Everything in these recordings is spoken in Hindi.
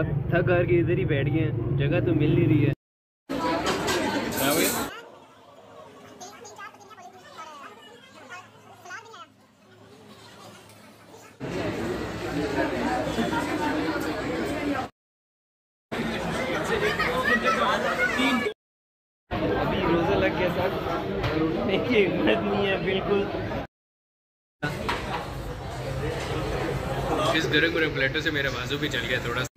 अब थक हार के इधर ही बैठ गए हैं, जगह तो मिल नहीं रही है। अभी रोजा लग गया सर, उठने की हिम्मत नहीं है बिल्कुल। इस गरम गरम प्लेटों से मेरा बाजू भी चल गया थोड़ा सा।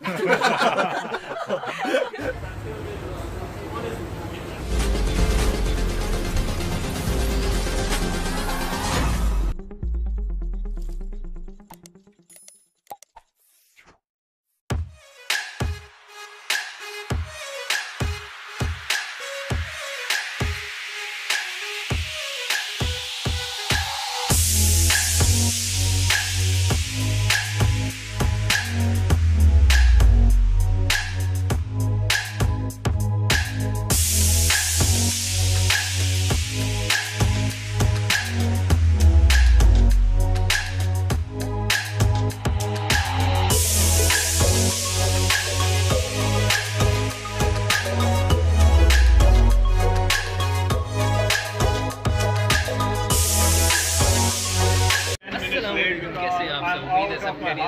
मेरी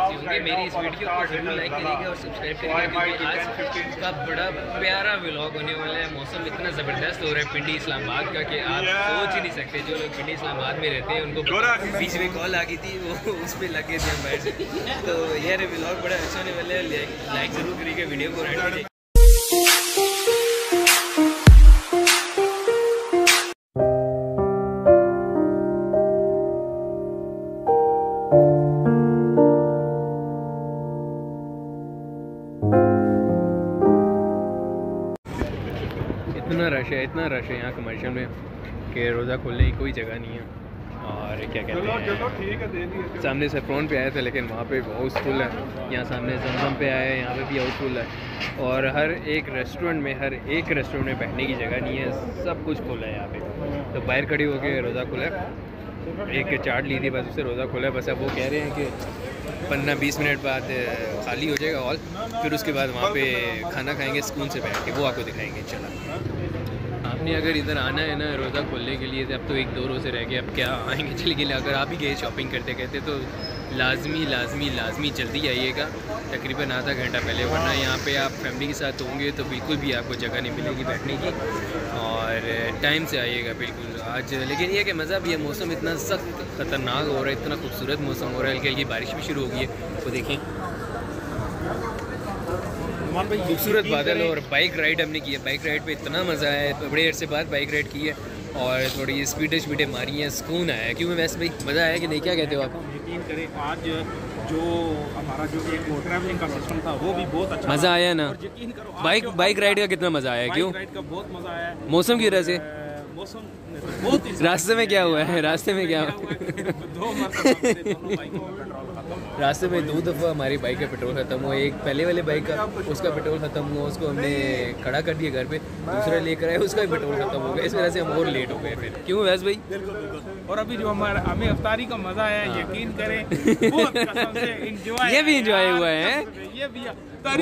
इस वीडियो को जरूर लाइक करिएगा और सब्सक्राइब करिएगा क्योंकि आज का बड़ा प्यारा व्लॉग होने वाला है। मौसम इतना ज़बरदस्त हो रहा है पिंडी इस्लामाबाद का कि आप सोच ही नहीं सकते। जो लोग पिंडी इस्लामाबाद में रहते हैं उनको बीच में कॉल आ गई थी, वो उस पर लग गए थे हम बैठ। तो यार व्लॉग बड़ा अच्छा होने वाला है, लाइक ज़रूर करिएगा वीडियो को एंड। इतना रश है यहाँ कमर्शियल में कि रोज़ा खोलने की कोई जगह नहीं है। और क्या कहते हैं, सामने सैफ्रॉन पे आया था लेकिन वहाँ पे हाउसफुल है। यहाँ सामने जमजम पे आया है, यहाँ पे भी हाउसफुल है। और हर एक रेस्टोरेंट में बैठने की जगह नहीं है, सब कुछ खोला है यहाँ पे। तो बाहर खड़ी होकर रोज़ा खोला, एक चाट ली थी बस उससे रोज़ा खोला। बस अब वो कह रहे हैं कि 15-20 मिनट बाद खाली हो जाएगा हॉल, फिर उसके बाद वहाँ पे खाना खाएँगे स्कूल से बैठ के, वो आपको दिखाएँगे इंशाल्लाह। आपने अगर इधर आना है ना रोज़ा खोलने के लिए, अब तो 1-2 रोज़े रह गए, अब क्या आएंगे चले गए। अगर आप ही गए शॉपिंग करते कहते तो लाजमी जल्दी आइएगा, तकरीबन आधा घंटा पहले, वरना यहाँ पे आप फैमिली के साथ होंगे तो बिल्कुल भी आपको जगह नहीं मिलेगी बैठने की। और टाइम से आइएगा बिल्कुल आज। लेकिन यह कि मज़ा भी है, मौसम इतना सख्त ख़तरनाक हो रहा है, इतना खूबसूरत मौसम हो रहा है, हल्की हल्की बारिश भी शुरू हो गई है। तो देखें खूबसूरत बादल। और बाइक राइड हमने की है, बाइक राइड पे इतना मज़ा आया है, बड़े अरसे बाद बाइक राइड की है और थोड़ी स्पीडें मारी हैं, सुकून आया है। क्यों वैसे भाई मज़ा आया कि नहीं, क्या कहते हो आप? यकीन करें आज जो हमारा जो एक ट्रैवलिंग का सिस्टम था वो भी बहुत अच्छा, मज़ा आया ना। बाइक राइड का कितना मज़ा आया, क्यों बहुत मज़ा आया। मौसम की वजह से रास्ते में क्या हुआ है, रास्ते में 2 दफ़ा हमारी बाइक का पेट्रोल ख़त्म हुआ। एक पहले वाले बाइक का उसका पेट्रोल ख़त्म हुआ, उसको हमने खड़ा कर दिया घर पे, दूसरा लेकर आए उसका भी पेट्रोल ख़त्म हो गया। इस वजह से हम और लेट हो गए फिर। क्यों वैस भाई? बिल्कुल। और अभी जो हमारा हमें अफ्तारी का मज़ा आया, यकीन करें बहुत कसम से एंजॉय, ये भी एंजॉय हुआ है, ये भी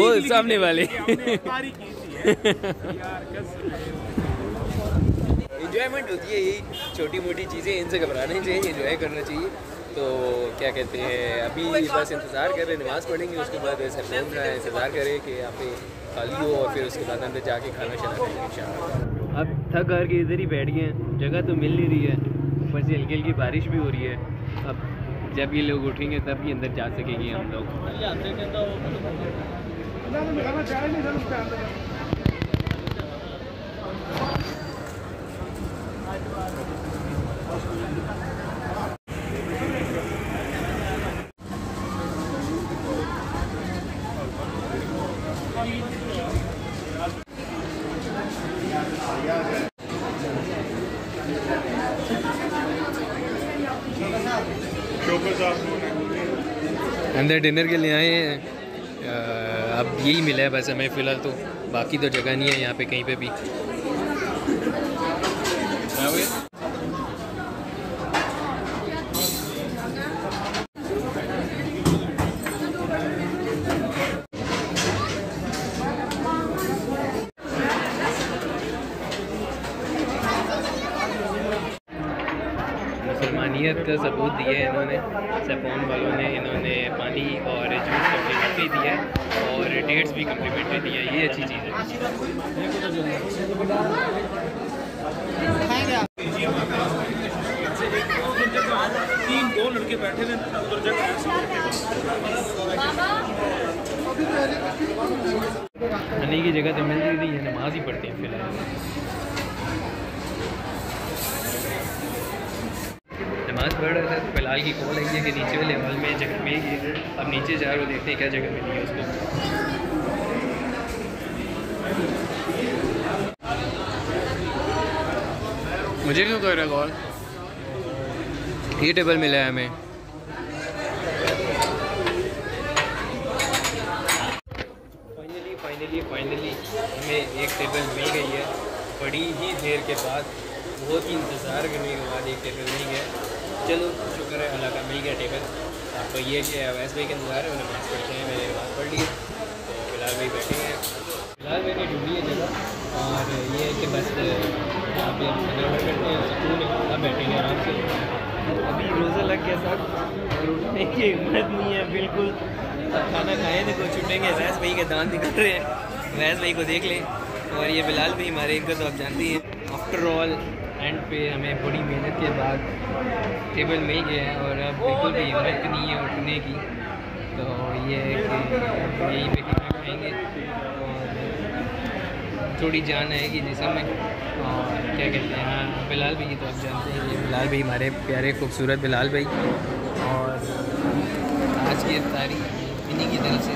वो सामने वाले एंजॉयमेंट होती है। यही छोटी मोटी चीज़ें, इनसे घबराना नहीं चाहिए, एंजॉय करना चाहिए। तो क्या कहते हैं, अभी बस इंतज़ार कर रहे हैं, नमाज़ पढ़ेंगे, उसके बाद ऐसे फोन रहा है, इंतज़ार करें कि यहाँ पे खाली हो और फिर उसके बाद अंदर जाके खाना शाना इंशाल्लाह। अब थक हार के इधर ही बैठ गए हैं, जगह तो मिल नहीं रही है, ऊपर से हल्की हल्की बारिश भी हो रही है। अब जब ये लोग उठेंगे तब ही अंदर जा सकेंगे हम लोग। अंदर डिनर के लिए आए हैं, अब यही मिला है बस हमें फ़िलहाल, तो बाकी तो जगह नहीं है यहाँ पे कहीं पे भी। इंसानियत का सबूत दिया है इन्होंने, सैफरॉन वालों ने। इन्होंने पानी और जूस कम्प्लीमेंट्री दिया है और डेट्स भी कम्प्लीमेंट्री दिया है, ये अच्छी चीज़ है। खाने की जगह तो मिल रही नहीं है, नमाज ही पढ़ते हैं फिलहाल। नमाज पढ़ रहा था तो फिलहाल की कॉल आई है कि नीचे वाले हॉल में जगह मिल गई। अब नीचे जा रहे हो, देखते हैं क्या जगह मिली है उसको। मुझे क्यों कर रहा कॉल? ये टेबल मिला है हमें। फाइनली हमें एक टेबल मिल गई है, बड़ी ही देर के बाद, बहुत ही इंतज़ार करने के बाद एक टेबल मिल गया। चलो शुक्र है अल्लाह का, मिल गया टेबल। आपको ये कि वैस भाई का इंतजार है, वो नमाज़ पढ़ते हैं, मैंने नमाज़ पढ़ ली, तो फिलहाल भाई बैठे हैं। फिलहाल मैंने ढूंढी है जगह, और ये है कि बस यहाँ पे ऑर्डर करते हैं, सुकून है, बैठेंगे आराम से। अभी रोज़ा लग गया सर, उठने की हिम्मत नहीं है बिल्कुल। खाना खाए थे तो छुटेंगे, वैस भाई के दांत निकल रहे हैं, वैस भाई को देख लें। और ये बिलाल भाई हमारे, इनको तो आप जानती हैं। आफ्टर ऑल एंड पे हमें बड़ी मेहनत के बाद टेबल मिल गया है, और अब बिल्कुल भी हिम्मत नहीं है उठने की। तो ये है कि यहीं पे खाना खाएँगे और थोड़ी जान आएगी जिसमें, और क्या कहते हैं। हाँ, बिलाल भाई की तो आप जानते हैं, ये बिलाल भाई हमारे प्यारे खूबसूरत बिलाल भाई। और आज की तारीख इन्हीं की तरफ से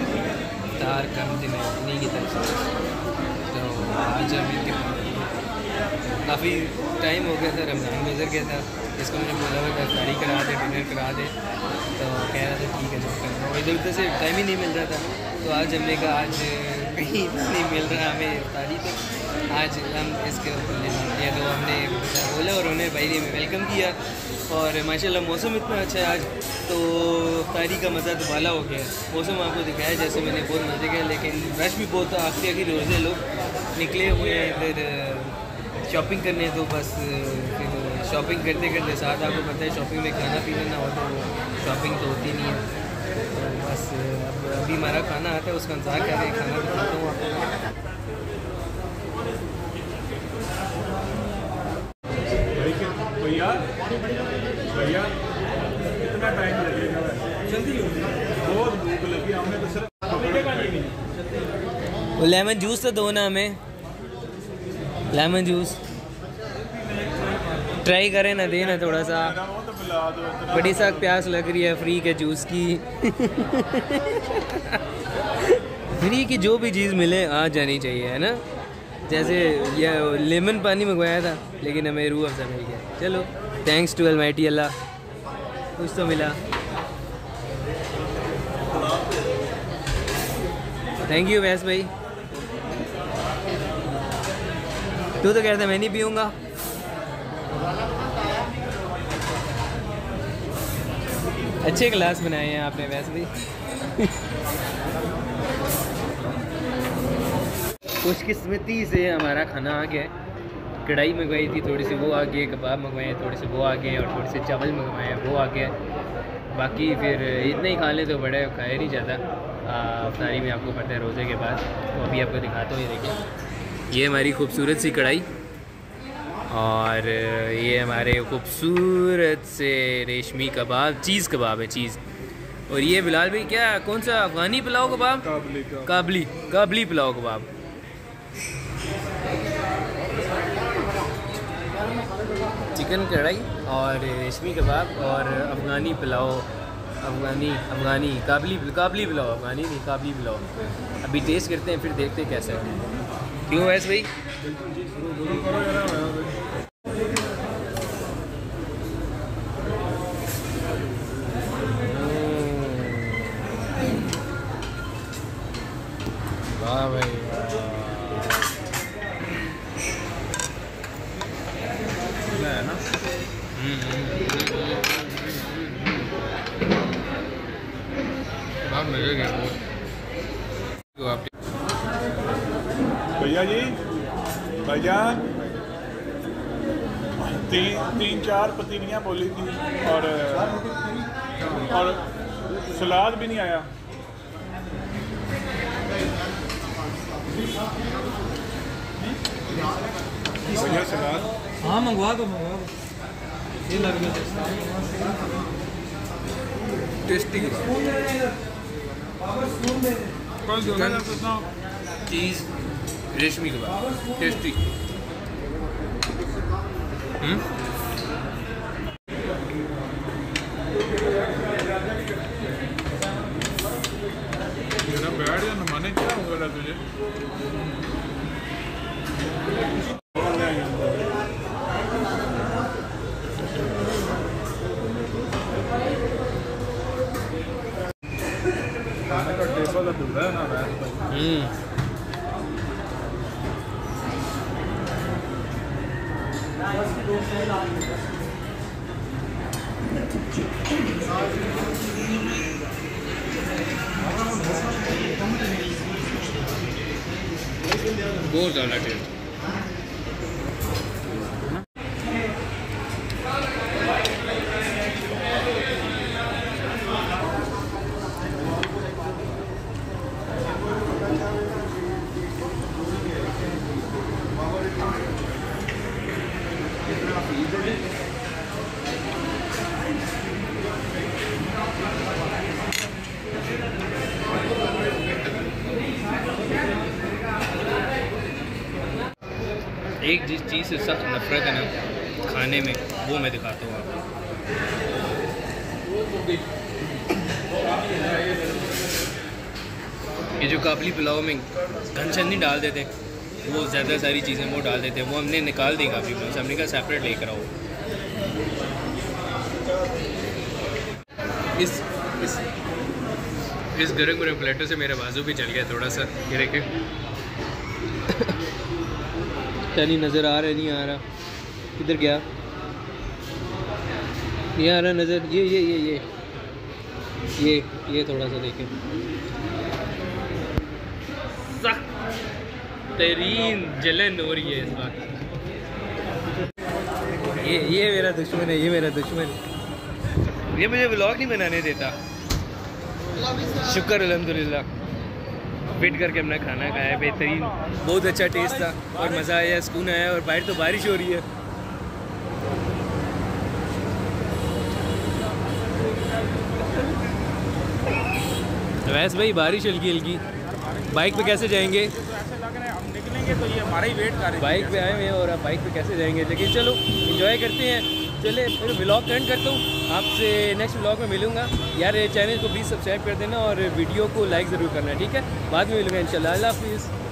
तार कम दिन है, इन्हीं की तरफ से। तो आज अभी काफ़ी टाइम हो गया था, रमज़ान गुजर गया था, इसको मैंने बोला हुआ था गाड़ी करा दे, डिनर करा दे, तो कह रहा था ठीक है जो कर रहा हूँ। इधर उधर से टाइम ही नहीं मिल रहा था, तो आज हमने कहा आज कहीं नहीं मिल रहा हमें तारीख तक, आज हम इसके लिए तो हमने बोला, और उन्होंने भाई ने वेलकम किया। और माशाल्लाह मौसम इतना अच्छा है आज, तो तारी का मज़ा दुबाला हो गया। मौसम आपको दिखाया जैसे मैंने, बहुत मज़े किया, लेकिन रश भी बहुत था। आखिरी आखिर रोज़े लोग निकले हुए हैं इधर शॉपिंग करने, तो बस फिर शॉपिंग करते करते साथ, आपको पता है शॉपिंग में खाना पीना ना हो तो शॉपिंग तो होती नहीं है। तो बस अब अभी हमारा खाना आता है, उसका इंतज़ार कर रहे हैं, खाना दिखाता हूँ आपको। भैया कितना टाइम लगेगा? जल्दी हो, बहुत भूख लगी हमने तो सिर्फ। लेमन जूस तो दो ना हमें, लेमन जूस ट्राई करें ना, देना थोड़ा सा, बड़ी साख प्यास लग रही है फ्री के जूस की। फ्री की जो भी चीज़ मिले आ जानी चाहिए, है ना। जैसे ये लेमन पानी मंगवाया था, लेकिन हमें रूह अफ़ज़ा मिल गया। चलो थैंक्स टू अलमाइटी अल्लाह, कुछ तो मिला। थैंक यू वैस भाई। तू तो कह रहा था मैं नहीं पीऊँगा। अच्छे गिलास बनाए हैं आपने वैस भाई। खुशकिस्मती से हमारा खाना आ गया। कढ़ाई मंगवाई थी, थोड़ी सी वो आ गई, कबाब मंगवाए, थोड़े से वो आ गए, और थोड़े से चावल मंगवाए, वो आ गया। बाकी फिर इतना ही खा ले तो बड़ा खाया नहीं जाता अफ्तारी में, आपको पता है रोज़े के बाद। तो अभी आपको दिखाता हूँ, ये देखिए, ये हमारी खूबसूरत सी कढ़ाई, और ये हमारे खूबसूरत से रेशमी कबाब, चीज़ कबाब है, चीज़। और ये बिलाल भाई क्या, कौन सा अफ़ग़ानी पुलाव कबाब? काबली पुलाव कबाब। चिकन कढ़ाई और रेशमी कबाब और अफ़ग़ानी पुलाव, काबली पुलाव, अफ़ग़ानी नहीं, काबली पुलाव। अभी टेस्ट करते हैं, फिर देखते हैं कैसा है। क्यों वैस भाई? वाह भाई, भैया जी, भैया तीन चार पतीलियाँ बोली थी और सलाद भी नहीं आया। बढ़िया सलाद। हाँ मंगवा दो टेस्टी चीज़ रेशमी कबाब टेस्टी। बैठ या नमाने क्या होगा तुझे। बहुत ज़्यादा टेस्ट। एक जिस चीज़ से सख्त नफरत है ना खाने में, वो मैं दिखाता हूँ आपको। ये जो काबली पुलाव में गंजन नहीं डाल देते, वो ज़्यादा सारी चीज़ें वो डाल देते, वो हमने निकाल दी काबली पुलाव से। हमने कहा सेपरेट लेकर आओ। इस गर्म गर्म प्लेटों से मेरा बाजू भी चल गया थोड़ा सा। ये देखें नहीं नज़र आ रहा, नहीं आ रहा, इधर गया, नहीं आ रहा नज़र। ये ये ये ये ये ये थोड़ा सा देखें, सख्तरीन जलन हो रही है इस बात। ये मेरा दुश्मन है, ये मेरा दुश्मन, ये मुझे व्लॉग नहीं बनाने देता। शुक्र अल्हम्दुलिल्लाह वेट करके हमने खाना खाया, बेहतरीन, बहुत अच्छा टेस्ट था और मज़ा आया, सुकून आया। और बाहर तो बारिश हो रही है। वैसे भाई बारिश हल्की हल्की, बाइक पे कैसे जाएंगे? ऐसे लग रहा है हम निकलेंगे तो ये हमारा ही वेट कर रहे हैं। बाइक पे आए हुए हैं और आप बाइक पे कैसे जाएंगे? लेकिन चलो एंजॉय करते हैं। चले फिर व्लॉग एंड करता हूँ, आपसे नेक्स्ट व्लॉग में मिलूंगा। यार ये चैनल को प्लीज़ सब्सक्राइब कर देना और वीडियो को लाइक ज़रूर करना, ठीक है? बाद में मिलूंगा इंशाल्लाह। अल्लाह हाफिज़।